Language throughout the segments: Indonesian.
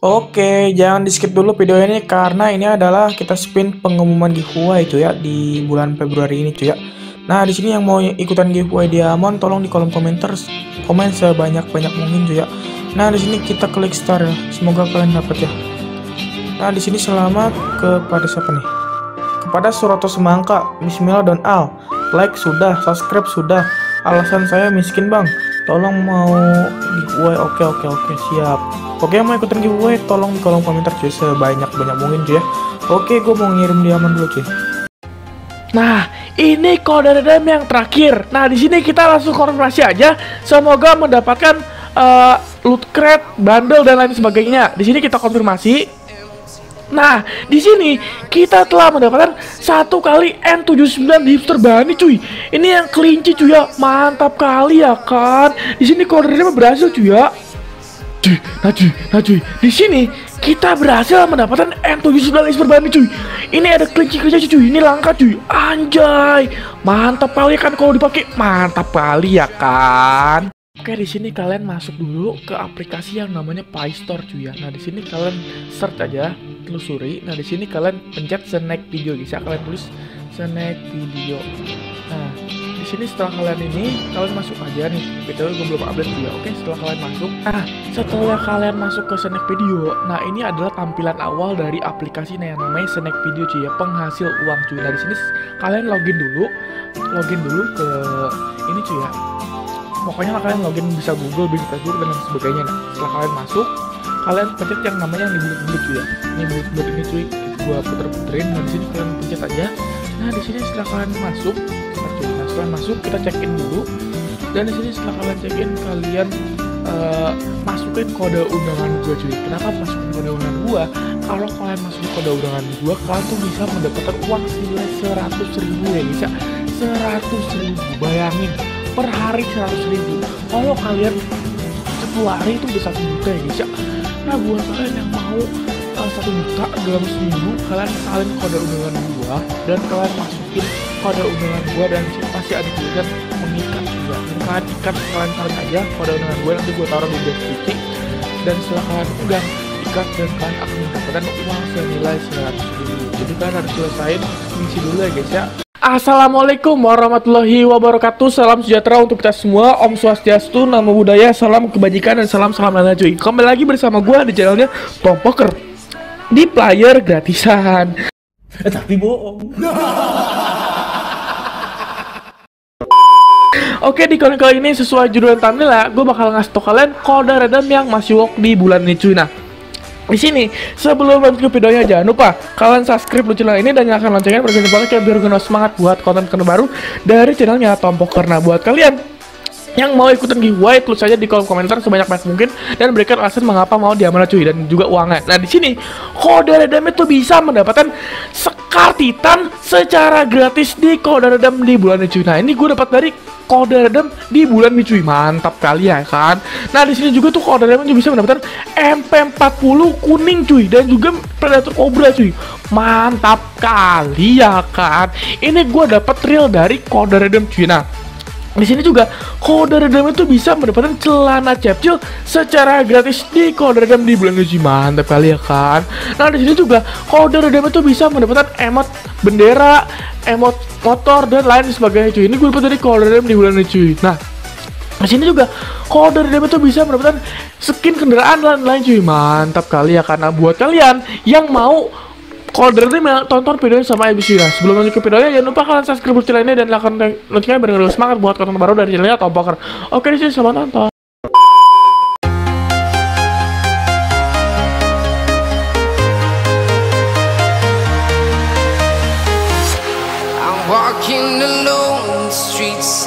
Oke, jangan di skip dulu video ini karena ini adalah kita spin pengumuman giveaway itu ya di bulan Februari ini cuy ya. Nah, di sini yang mau ikutan giveaway diamond tolong di kolom komentar komen sebanyak-banyak mungkin cuy ya. Nah, di sini kita klik star ya. Semoga kalian dapat ya. Nah, di sini selamat kepada siapa nih? Kepada Sorato Semangka. Bismillah dan al. Like sudah, subscribe sudah. Alasan saya miskin, Bang. Tolong mau giveaway. Oke, siap. Oke, mau ikutin giveaway tolong di kolom komentar cuy sebanyak-banyak mungkin cuy ya. Oke, gue mau ngirim diamond dulu cuy. Nah, ini kode redeem yang terakhir. Nah, di sini kita langsung konfirmasi aja. Semoga mendapatkan loot crate, bundle dan lain sebagainya. Di sini kita konfirmasi. Nah, di sini kita telah mendapatkan 1 kali N79 hipster bunny cuy. Ini yang kelinci cuy ya. Mantap kali ya kan. Di sini kode redeem berhasil cuy ya. Nah cuy, di sini kita berhasil mendapatkan N79 hipster bunny cuy. Ini ada kelinci cuy, ini langka cuy. Anjay, mantap kali ya kan kalau dipakai, mantap kali ya kan. Oke, di sini kalian masuk dulu ke aplikasi yang namanya Play Store cuy ya. Nah, di sini kalian search aja, telusuri. Nah, di sini kalian pencet Snack Video guys ya. Kalian tulis Snack Video. Nah, di sini setelah kalian ini kalian masuk aja nih. Btw gue belum update dia. Oke, setelah kalian masuk. Nah, setelah kalian masuk ke Snack Video, nah ini adalah tampilan awal dari aplikasi yang namanya Snack Video cuy ya, penghasil uang cuy. Nah, di sini kalian login dulu ke ini cuy ya. Pokoknya kalian login bisa Google, bisa Facebook dan sebagainya. Nah, setelah kalian masuk, kalian pencet yang namanya yang dibulut-bulut cuy ya. Ini bulut-bulut ini cuy, gua puter-puterin. Nah, di sini kalian pencet aja. Nah, di sini setelah kalian masuk, kita check-in dulu. Dan di sini setelah kalian check-in, kalian masukin kode undangan gua cuy. Kenapa masukin kode undangan gua? Kalau kalian masukin kode undangan gua, kalian tuh bisa mendapatkan uang senilai 100.000 ya, bisa 100.000. Bayangin, per hari 100.000. Kalau kalian 10 hari itu bisa 1 juta ya guys ya. Nah, buat kalian yang mau 1 juta dalam seminggu, kalian salin kode undangan gua dan kalian masukin kode undangan gua dan pasti ada tulisan mengikat juga. Kalian ikat, kalian salin aja kode undangan gua, nanti gua taruh di deskripsi. Dan setelah kalian undang, ikat dan kalian akan mendapatkan uang senilai 100.000. Jadi kalian harus selesain misi dulu ya guys ya. Assalamualaikum warahmatullahi wabarakatuh. Salam sejahtera untuk kita semua. Om Swastiastu, Namo Buddhaya, salam kebajikan dan salam lana cuy. Kembali lagi bersama gua di channelnya Tom Poker di player gratisan. Tapi bohong. Oke, di konten kali ini sesuai judul thumbnail ya, gua bakal ngasih tau kalian kode redeem yang masih work di bulan ini cuy. Nah, di sini sebelum lanjut ke videonya jangan lupa kalian subscribe dulu channel ini dan nyalakan loncengnya bergerak kayak biar kena semangat buat konten baru dari channelnya Tom Poker. Nah, buat kalian yang mau ikutan giveaway tulis saja di kolom komentar sebanyak-banyak mungkin dan berikan alasan mengapa mau diamanah cuy dan juga uangnya. Nah, di sini kode redeem itu bisa mendapatkan Sekar Titan secara gratis di kode redeem di bulan ini cuy. Nah, ini gue dapat dari kode redeem di bulan ini cuy, mantap kali ya kan. Nah, di sini juga tuh kode redeem bisa mendapatkan MP40 kuning cuy dan juga predator cobra cuy, mantap kali ya kan. Ini gua dapat real dari kode redeem cuy. Nah, di sini juga kode redeem itu bisa mendapatkan celana capcil secara gratis di kode redeem di bulan ini cuy, mantap kali ya kan. Nah, di sini juga kode redeem itu bisa mendapatkan emot bendera, emot motor dan lain sebagainya cuy. Ini gue dapat dari kode redeem di bulan ini cuy. Nah, di sini juga kode redeem itu bisa mendapatkan skin kendaraan dan lain cuy, mantap kali ya. Karena buat kalian yang mau kode redeem, tonton videonya sama ABC ya. Sebelum lanjut ke videonya jangan lupa kalian subscribe channel ini dan nyalakan loncengnya biar kalian semangat buat konten baru dari channelnya Tom Poker. Oke, di sini selamat nonton. Walking alone, the streets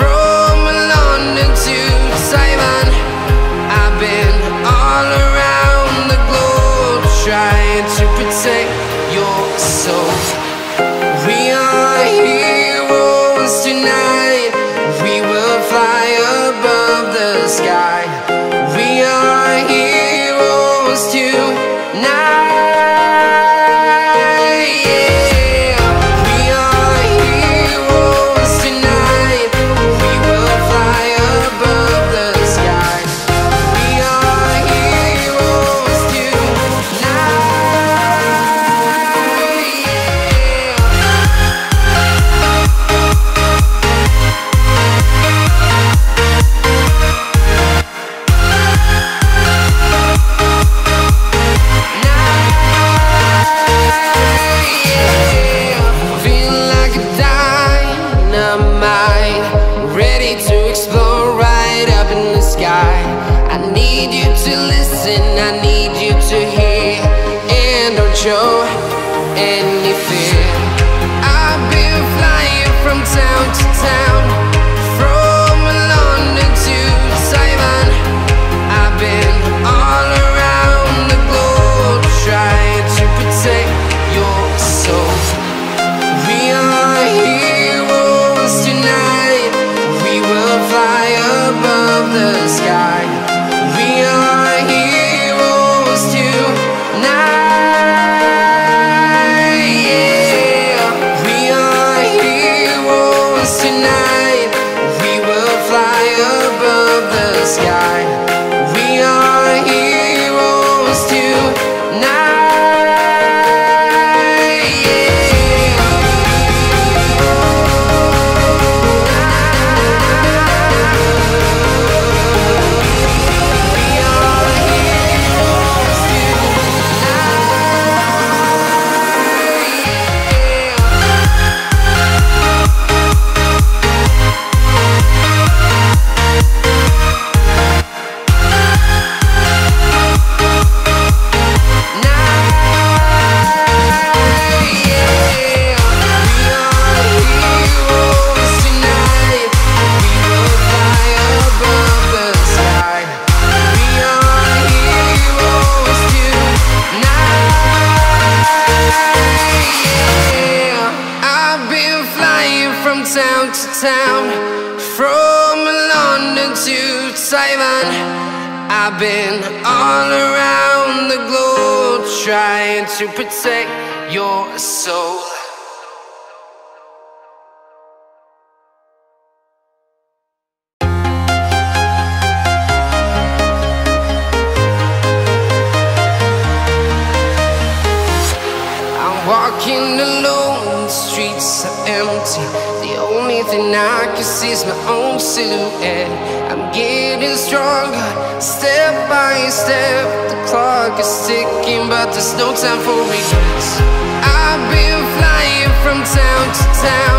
from London to Taiwan. I've been all around the globe, trying to protect your soul. We are heroes tonight. We will fly above the sky. We are heroes. I need you to hear, and don't show any fear. I've been flying from town to town, from London to Taiwan. I've been all around the globe trying to protect your soul. We are heroes tonight, we will fly above the sky. We are heroes tonight. Town to town, from London to Taiwan. I've been all around the globe trying to protect your soul. I'm walking alone, the streets are empty. The only thing I can see is my own silhouette. I'm getting stronger, step by step. The clock is ticking, but there's no time for regrets. I've been flying from town to town.